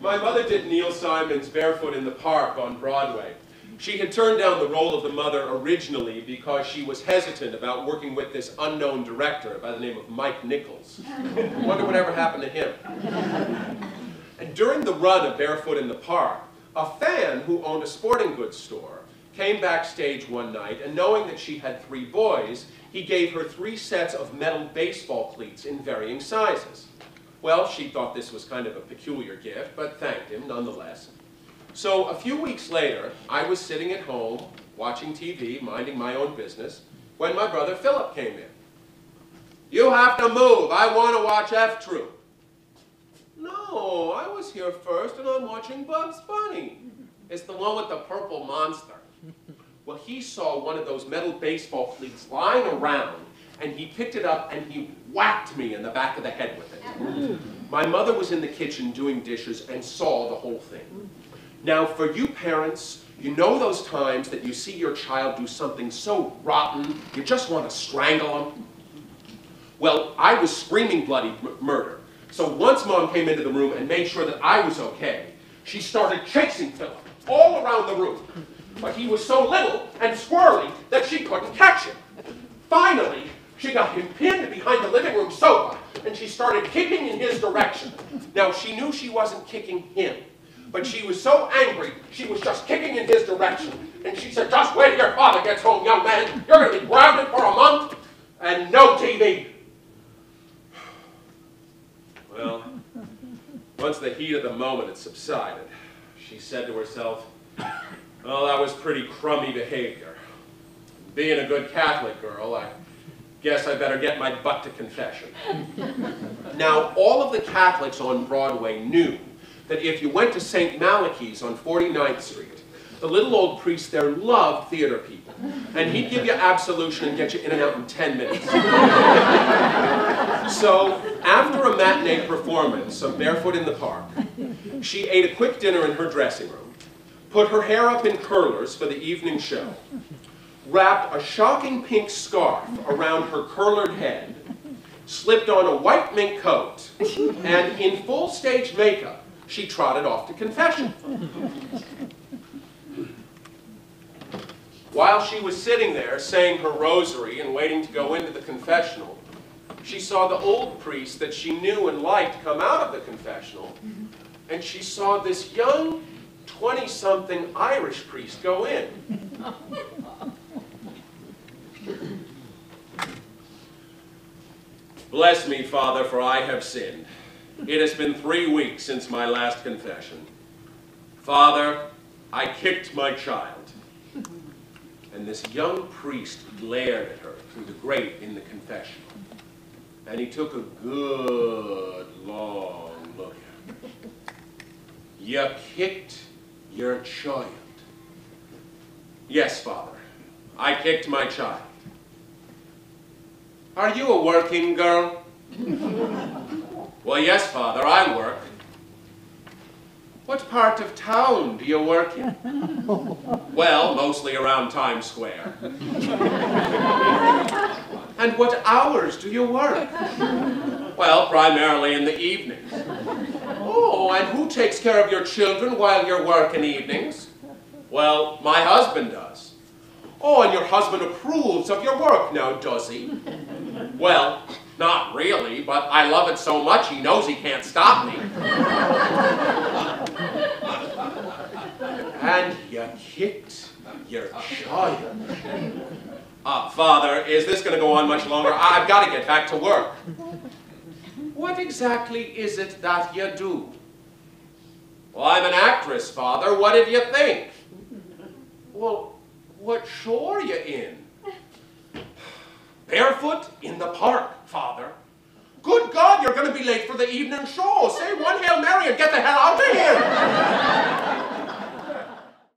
My mother did Neil Simon's Barefoot in the Park on Broadway. She had turned down the role of the mother originally because she was hesitant about working with this unknown director by the name of Mike Nichols. I wonder whatever happened to him. And during the run of Barefoot in the Park, a fan who owned a sporting goods store came backstage one night, and knowing that she had 3 boys, he gave her 3 sets of metal baseball cleats in varying sizes. Well, she thought this was kind of a peculiar gift, but thanked him nonetheless. So a few weeks later, I was sitting at home, watching TV, minding my own business, when my brother Philip came in. "You have to move. I want to watch F Troop." "No, I was here first, and I'm watching Bugs Bunny. It's the one with the purple monster." Well, he saw one of those metal baseball cleats lying around, and he picked it up and he whacked me in the back of the head with it. My mother was in the kitchen doing dishes and saw the whole thing. Now, for you parents, you know those times that you see your child do something so rotten, you just want to strangle them? Well, I was screaming bloody murder. So once Mom came into the room and made sure that I was okay, she started chasing Philip all around the room. But he was so little and squirrely that she couldn't catch him. Finally, she got him pinned behind the living room sofa, and she started kicking in his direction. Now, she knew she wasn't kicking him, but she was so angry, she was just kicking in his direction. And she said, "Just wait till your father gets home, young man. You're going to be grounded for a month, and no TV." Well, once the heat of the moment had subsided, she said to herself, "Well, that was pretty crummy behavior. Being a good Catholic girl, I guess I better get my butt to confession." Now, all of the Catholics on Broadway knew that if you went to St. Malachy's on 49th Street, the little old priest there loved theater people, and he'd give you absolution and get you in and out in 10 minutes. So, after a matinee performance of Barefoot in the Park, she ate a quick dinner in her dressing room, put her hair up in curlers for the evening show, wrapped a shocking pink scarf around her curlered head, slipped on a white mink coat, and in full stage makeup, she trotted off to confession. While she was sitting there saying her rosary and waiting to go into the confessional, she saw the old priest that she knew and liked come out of the confessional, and she saw this young 20-something Irish priest go in. "Bless me, Father, for I have sinned. It has been 3 weeks since my last confession. Father, I kicked my child." And this young priest glared at her through the grate in the confessional. And he took a good, long look at her. "You kicked your child." "Yes, Father, I kicked my child." "Are you a working girl?" "Well, yes, Father, I work." "What part of town do you work in?" "Well, mostly around Times Square." "And what hours do you work?" "Well, primarily in the evenings." "Oh, and who takes care of your children while you're working evenings?" "Well, my husband does." "Oh, and your husband approves of your work now, does he?" "Well, not really, but I love it so much he knows he can't stop me." "And you kicked your child." Father, is this going to go on much longer? I've got to get back to work." "What exactly is it that you do?" "Well, I'm an actress, Father. What did you think?" "Well, what show are you in?" "Barefoot in the Park, Father." "Good God, you're going to be late for the evening show. Say one Hail Mary and get the hell out of here."